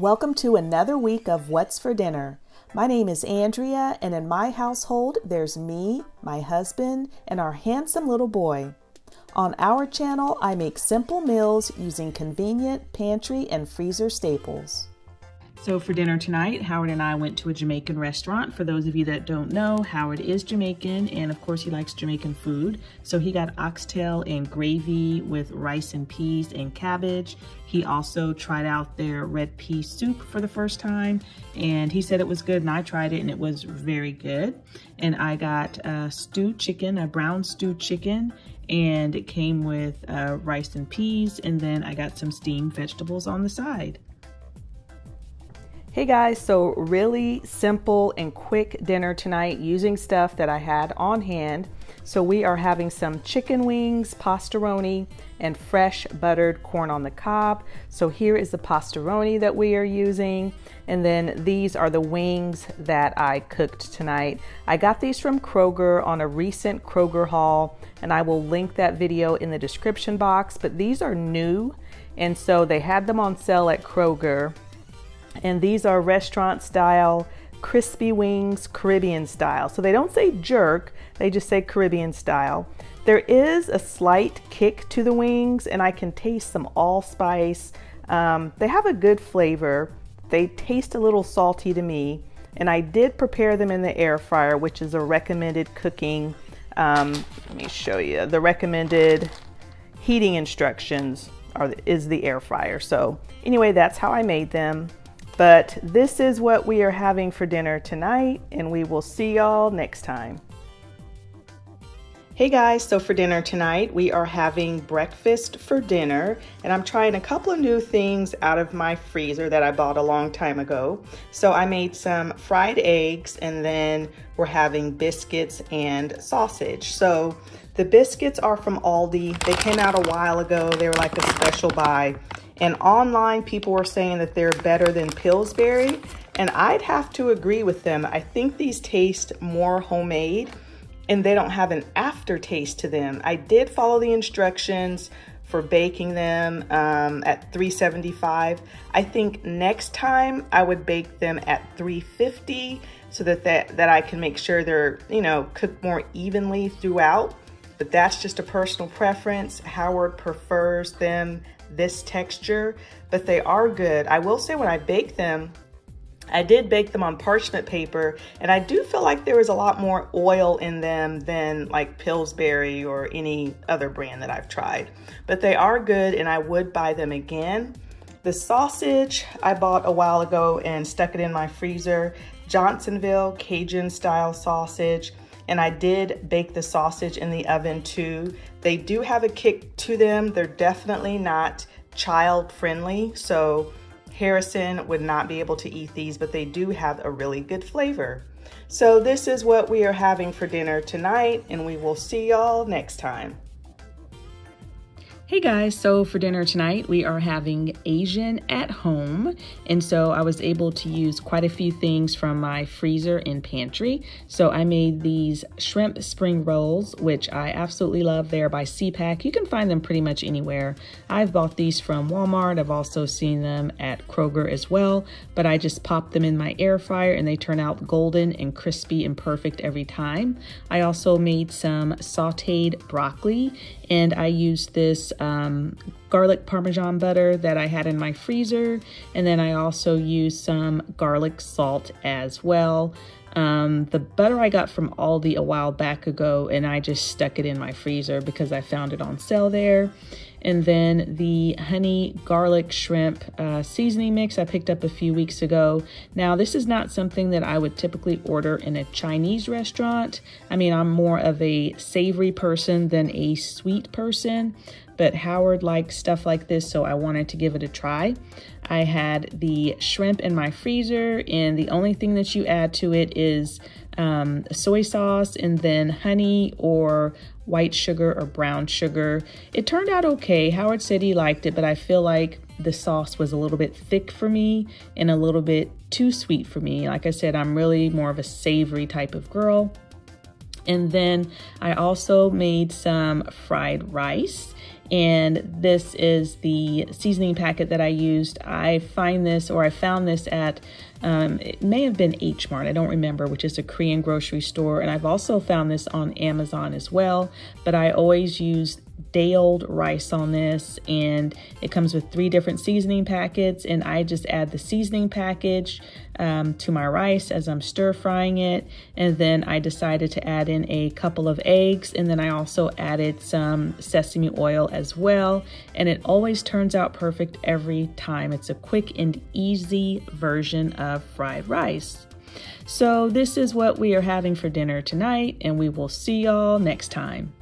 Welcome to another week of What's for Dinner. My name is Andrea, and in my household, there's me, my husband, and our handsome little boy. On our channel, I make simple meals using convenient pantry and freezer staples. So for dinner tonight, Howard and I went to a Jamaican restaurant. For those of you that don't know, Howard is Jamaican, and of course he likes Jamaican food. So he got oxtail and gravy with rice and peas and cabbage. He also tried out their red pea soup for the first time, and he said it was good, and I tried it, and it was very good. And I got stewed chicken, a brown stewed chicken, and it came with rice and peas, and then I got some steamed vegetables on the side. Hey guys, so really simple and quick dinner tonight using stuff that I had on hand. So we are having some chicken wings, pastaroni, and fresh buttered corn on the cob. So here is the pastaroni that we are using. And then these are the wings that I cooked tonight. I got these from Kroger on a recent Kroger haul, and I will link that video in the description box, but these are new. And so they had them on sale at Kroger. And these are restaurant style, crispy wings, Caribbean style. So they don't say jerk, they just say Caribbean style. There is a slight kick to the wings, and I can taste some allspice. They have a good flavor. They taste a little salty to me. And I did prepare them in the air fryer, which is a recommended cooking. Let me show you. The recommended heating instructions is the air fryer. So anyway, that's how I made them. But this is what we are having for dinner tonight, and we will see y'all next time. Hey guys, so for dinner tonight, we are having breakfast for dinner, and I'm trying a couple of new things out of my freezer that I bought a long time ago. So I made some fried eggs, and then we're having biscuits and sausage. So the biscuits are from Aldi. They came out a while ago. They were like a special buy. And online, people were saying that they're better than Pillsbury, and I'd have to agree with them. I think these taste more homemade, and they don't have an aftertaste to them. I did follow the instructions for baking them at 375. I think next time I would bake them at 350 so that I can make sure they're, you know, cooked more evenly throughout. But that's just a personal preference. Howard prefers them this texture, but they are good. I will say when I bake them, I did bake them on parchment paper, and I do feel like there was a lot more oil in them than like Pillsbury or any other brand that I've tried. But they are good, and I would buy them again. The sausage I bought a while ago and stuck it in my freezer. Johnsonville Cajun style sausage. And I did bake the sausage in the oven too. They do have a kick to them. They're definitely not child friendly. So Harrison would not be able to eat these, but they do have a really good flavor. So this is what we are having for dinner tonight, and we will see y'all next time. Hey guys, so for dinner tonight, we are having Asian at home. And so I was able to use quite a few things from my freezer and pantry. So I made these shrimp spring rolls, which I absolutely love. They're by SeaPak. You can find them pretty much anywhere. I've bought these from Walmart. I've also seen them at Kroger as well, but I just pop them in my air fryer and they turn out golden and crispy and perfect every time. I also made some sauteed broccoli, and I used this garlic parmesan butter that I had in my freezer, and then I also used some garlic salt as well. The butter I got from Aldi a while back ago, and I just stuck it in my freezer because I found it on sale there. And then the honey garlic shrimp seasoning mix I picked up a few weeks ago. Now, this is not something that I would typically order in a Chinese restaurant. I mean, I'm more of a savory person than a sweet person, but Howard likes stuff like this, so I wanted to give it a try. I had the shrimp in my freezer, and the only thing that you add to it is soy sauce and then honey or white sugar or brown sugar. It turned out okay. Howard said he liked it, but I feel like the sauce was a little bit thick for me and a little bit too sweet for me. Like I said, I'm really more of a savory type of girl. And then I also made some fried rice, And this is the seasoning packet that I used. I found this at, it may have been H Mart, I don't remember, which is a Korean grocery store. And I've also found this on Amazon as well, but I always use day-old rice on this, and it comes with 3 different seasoning packets, and I just add the seasoning package to my rice as I'm stir frying it. And then I decided to add in a couple of eggs, and then I also added some sesame oil as well, and it always turns out perfect every time. It's a quick and easy version of fried rice. So this is what we are having for dinner tonight, and we will see y'all next time.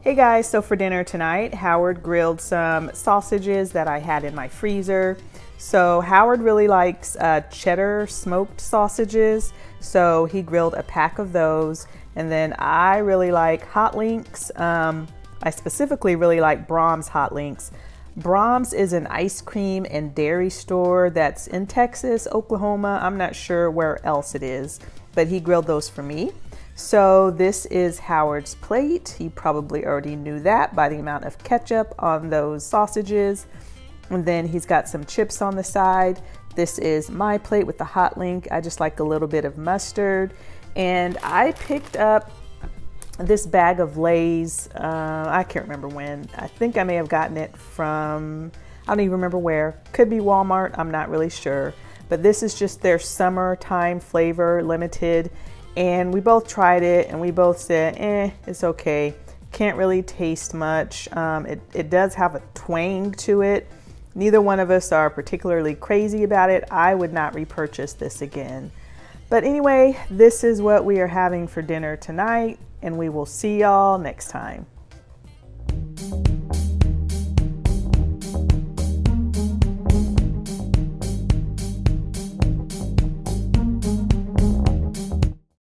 Hey guys, so for dinner tonight, Howard grilled some sausages that I had in my freezer. So Howard really likes cheddar smoked sausages, so he grilled a pack of those. And then I really like hot links. I specifically really like Brahms hot links. Brahms is an ice cream and dairy store that's in Texas, Oklahoma. I'm not sure where else it is, but he grilled those for me. So this is Howard's plate. You probably already knew that by the amount of ketchup on those sausages. And then he's got some chips on the side. This is my plate with the hot link. I just like a little bit of mustard. And I picked up this bag of Lay's. I can't remember when. I think I may have gotten it from, I don't even remember where. Could be Walmart, I'm not really sure. But this is just their summertime flavor, limited. And we both tried it and we both said, eh, it's okay. Can't really taste much. It does have a twang to it. Neither one of us are particularly crazy about it. I would not repurchase this again. But anyway, this is what we are having for dinner tonight, and we will see y'all next time.